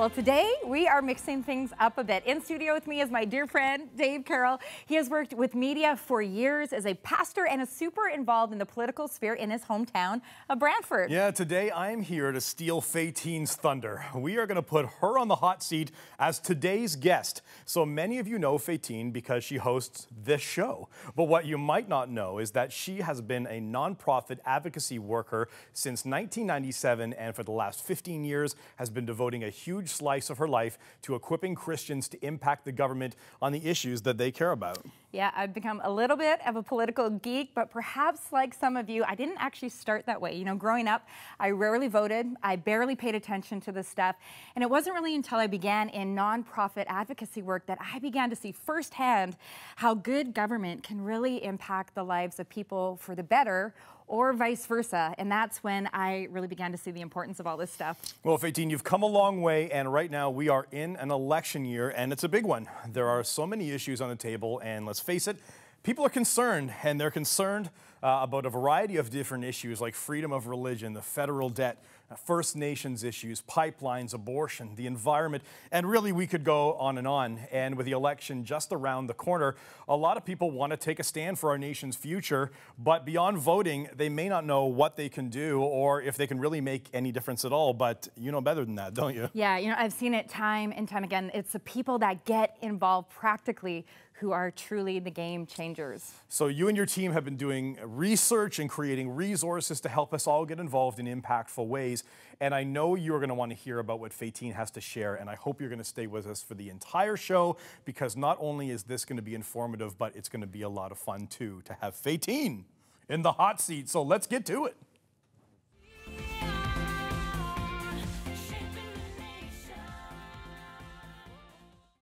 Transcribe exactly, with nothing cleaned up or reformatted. Well, today we are mixing things up a bit. In studio with me is my dear friend, Dave Carroll. He has worked with media for years as a pastor and is super involved in the political sphere in his hometown of Brantford. Yeah, today I'm here to steal Faytene's thunder. We are going to put her on the hot seat as today's guest. So many of you know Faytene because she hosts this show. But what you might not know is that she has been a nonprofit advocacy worker since nineteen ninety-seven and for the last fifteen years has been devoting a huge slice of her life to equipping Christians to impact the government on the issues that they care about. Yeah, I've become a little bit of a political geek, but perhaps like some of you, I didn't actually start that way. You know, growing up, I rarely voted. I barely paid attention to this stuff. And it wasn't really until I began in nonprofit advocacy work that I began to see firsthand how good government can really impact the lives of people for the better or vice versa. And that's when I really began to see the importance of all this stuff. Well, Faytene, you've come a long way, and right now we are in an election year, and it's a big one. There are so many issues on the table, and let's face it, people are concerned, and they're concerned uh, about a variety of different issues like freedom of religion, the federal debt, First Nations issues, pipelines, abortion, the environment, and really we could go on and on. And with the election just around the corner, a lot of people want to take a stand for our nation's future, but beyond voting, they may not know what they can do or if they can really make any difference at all. But you know better than that, don't you? Yeah, you know, I've seen it time and time again. It's the people that get involved practically who are truly the game changers. So you and your team have been doing research and creating resources to help us all get involved in impactful ways. And I know you're going to want to hear about what Faytene has to share, and I hope you're going to stay with us for the entire show, because not only is this going to be informative, but it's going to be a lot of fun too to have Faytene in the hot seat. So let's get to it.